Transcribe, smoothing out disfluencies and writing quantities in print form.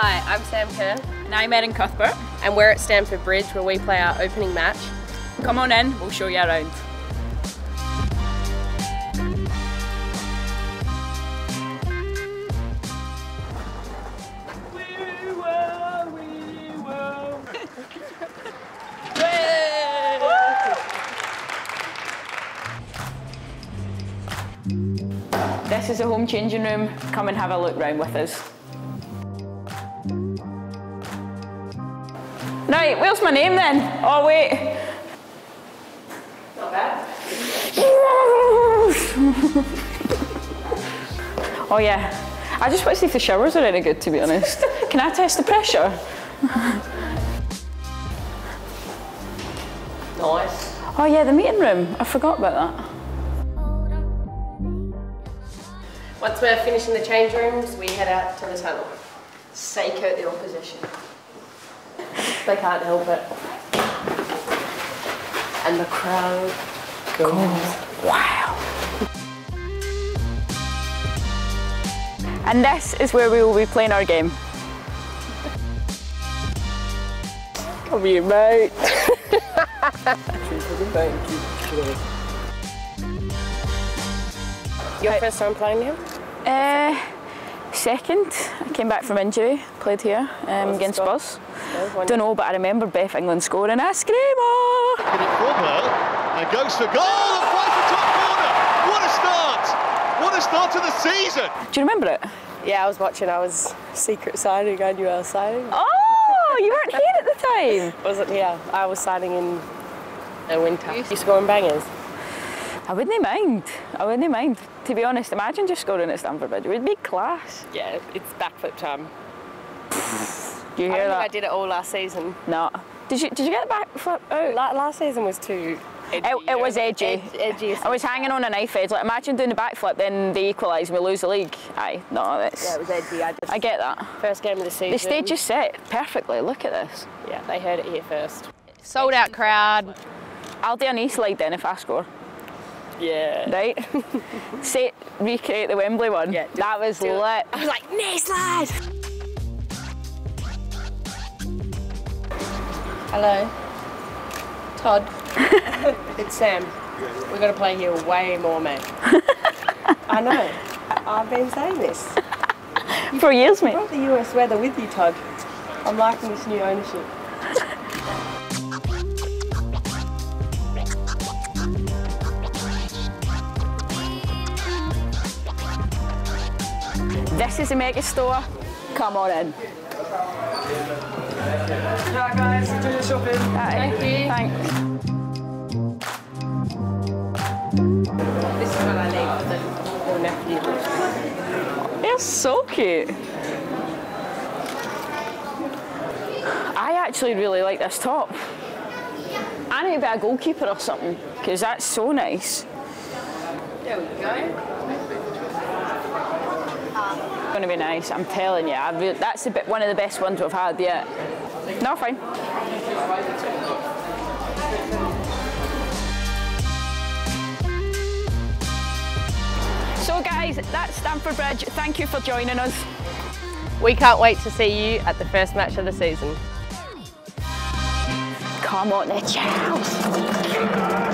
Hi, I'm Sam Kerr. And I'm Erin Cuthbert. And we're at Stamford Bridge where we play our opening match. Come on in, we'll show you around. This is the home changing room. Come and have a look round with us. Right, where's my name then? Oh wait. Not bad. Oh yeah. I just want to see if the showers are any good, to be honest. Can I test the pressure? Nice. Oh yeah, the meeting room. I forgot about that. Once we're finishing the change rooms, we head out to the tunnel. Stake out the opposition. They can't help it. And the crowd goes wow. And this is where we will be playing our game. Come here, mate. Thank you. Your first time playing here? Second. I came back from injury, played here against Spurs. No, don't know, but I remember Beth England scoring a screamer! And goes for goal and plays the top corner! What a start! What a start to the season! Do you remember it? Yeah, I was watching. I was secret signing. I knew I was signing. Oh, you weren't here at the time? Wasn't here. I was signing in the winter. You scoring bangers? I wouldn't mind. I wouldn't mind. To be honest, imagine just scoring at Stamford Bridge. It would be class. Yeah, it's backflip time. You hear that? I don't think I did it all last season. No. Did you get the backflip out? Last season was too edgy. It was edgy. Edgy. I was hanging on a knife edge. Like, imagine doing the backflip, then they equalise and we lose the league. Aye, no, that's... Yeah, it was edgy. I get that. First game of the season. The stage is set perfectly. Look at this. Yeah, they heard it here first. Sold out crowd. I'll do an e-slide then if I score. Yeah. Right? Say, recreate the Wembley one. Yeah, that was lit. I was like, nice lad! Hello. Todd. It's Sam. We're going to play here way more, mate. I know. I've been saying this. For years, mate. You brought the US weather with you, Todd. I'm liking this new ownership. This is a mega store. Come on in. Right, guys, do your shopping. Right. Thank you. Thanks. This is what I need for the nephew. They're so cute. I actually really like this top. I need to be a goalkeeper or something, because that's so nice. There we go. It's going to be nice, I'm telling you. That's one of the best ones we've had yet. No, fine. So guys, that's Stamford Bridge. Thank you for joining us. We can't wait to see you at the first match of the season. Come on, the Chelsea.